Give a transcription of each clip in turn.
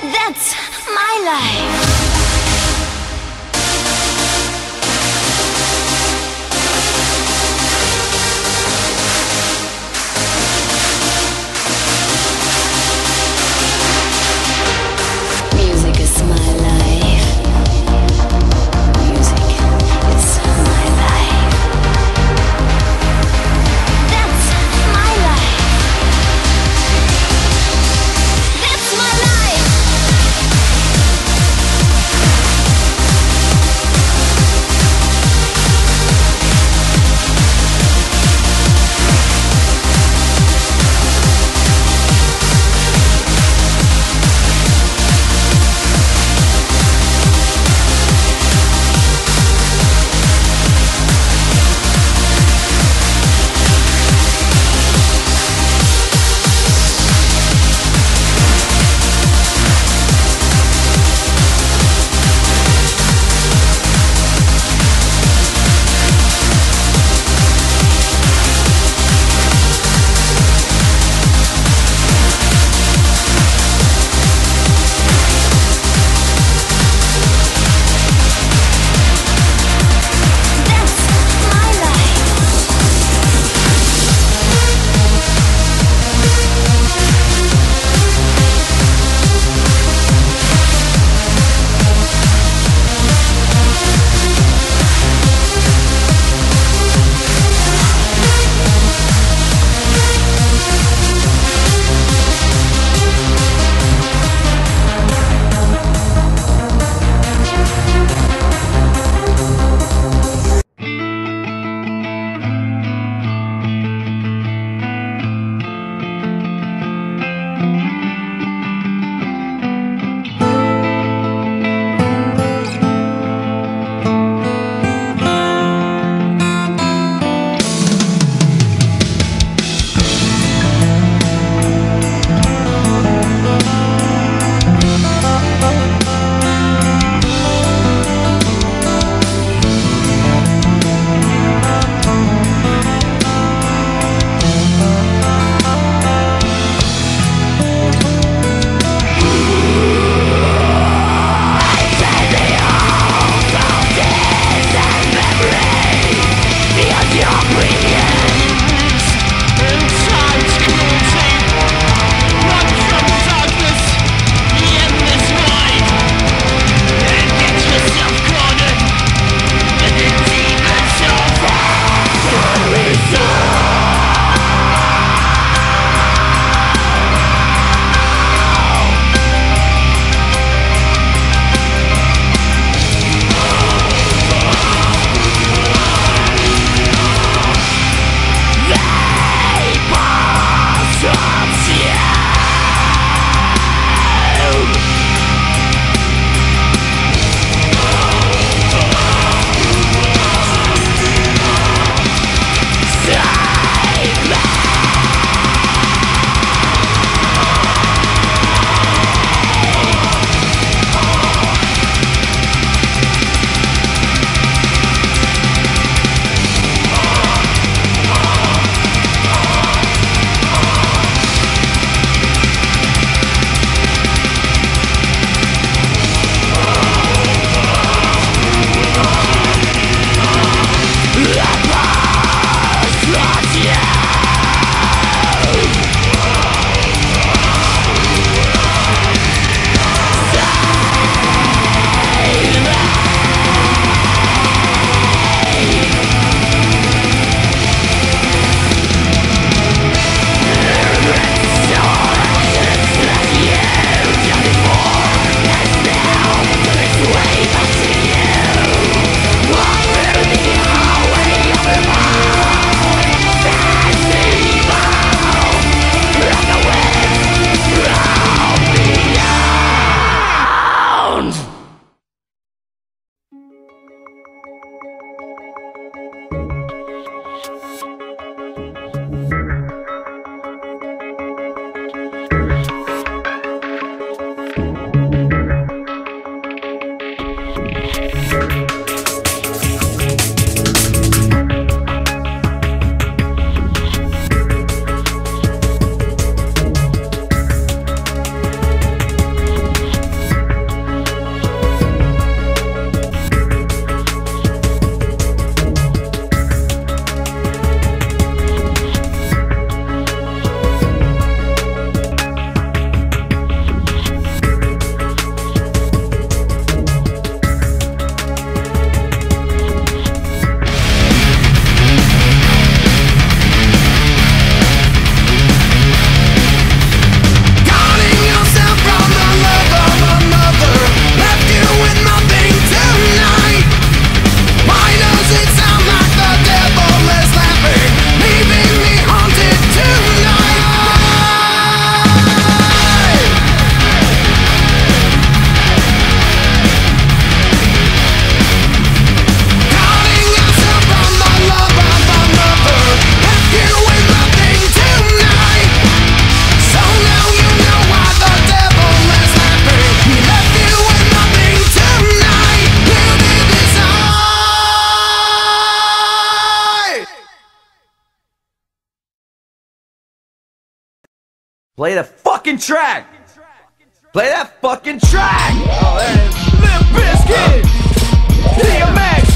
That's my life. Play the fucking track! Play that fucking track! Oh, there it is. Lil Biscuit! DMX!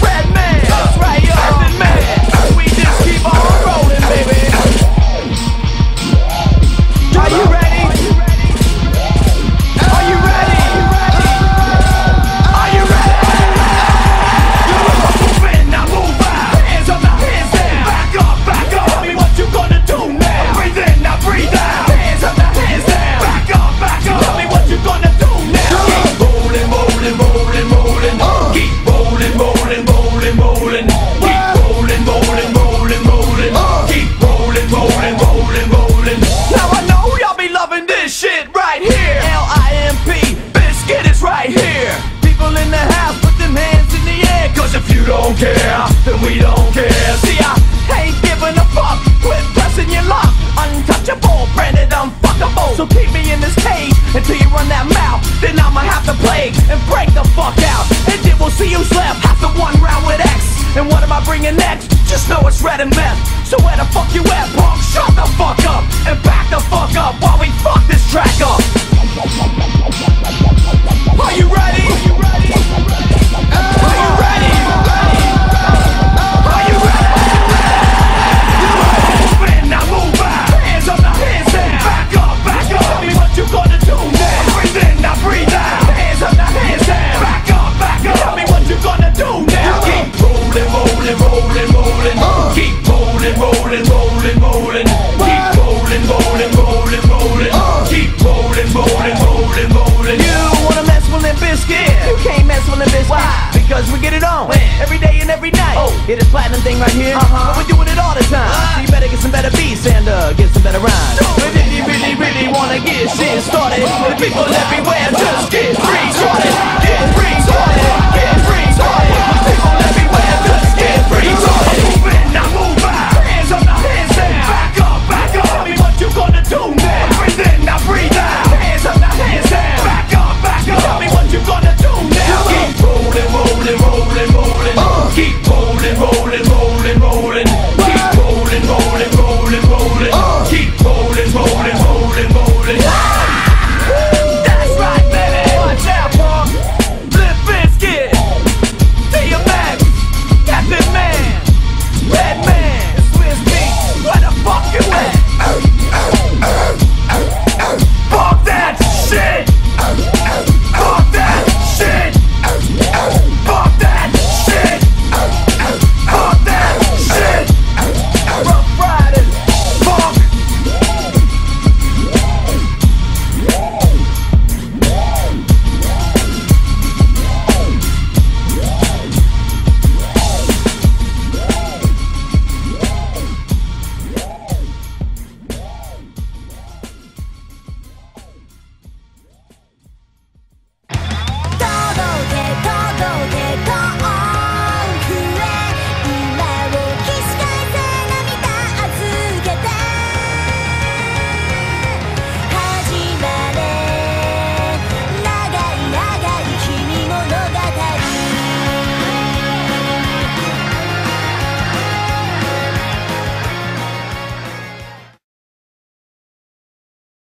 Redman! That's right, yo! Earthen Man! We just keep on rolling, baby! Are you ready? Are you ready? Are you ready? You're a fucking man, now move out! Hands up, now hands down! Back up, back up! Tell me what you gonna do now! Breathe in, now breathe out! Hands up, now hands down! Back up, back up! Tell me what you gonna do now! Keep rolling, rolling, rolling, rolling! Keep rolling, rolling, rolling, rolling! Keep rolling, rolling, rolling, rolling! Keep rolling, rolling, rolling, rolling! Now I know y'all be loving this shit right here! L-I-M-P, Biscuit is right here! People in the house, put them hands in the air! Cause if you don't care, then we don't care! See, I ain't giving a fuck! Quit pressing your luck! Untouchable, branded unfuckable. So keep me in this cage until you run that mouth. Then I'ma have to play and break the fuck out. And then we'll see who's left after one round with X. And what am I bringing next? Just know it's red and meth. So where the fuck you at, punk? Shut the fuck up and back the fuck up while we fuck this track up. Are you ready? Are you ready? Are you ready? Are you ready? You gonna do now? Breathe in, now breathe out. Hands up, now hands down. Back up, back up. Tell me what you gonna do now. Keep rolling, rolling, rolling, rolling. Keep rolling, rolling, rolling, rolling. Keep rolling, rolling, rolling, rolling. Keep rolling, rolling, rolling, rolling. You wanna mess with Limp Bizkit? You can't mess with Limp Bizkit. Why? Because we get it on every day and every night. Oh, hit this platinum thing right here. But we're doing it all the time. So you better get some better beats and get some better rhymes. Really wanna get shit started. The people everywhere just get free.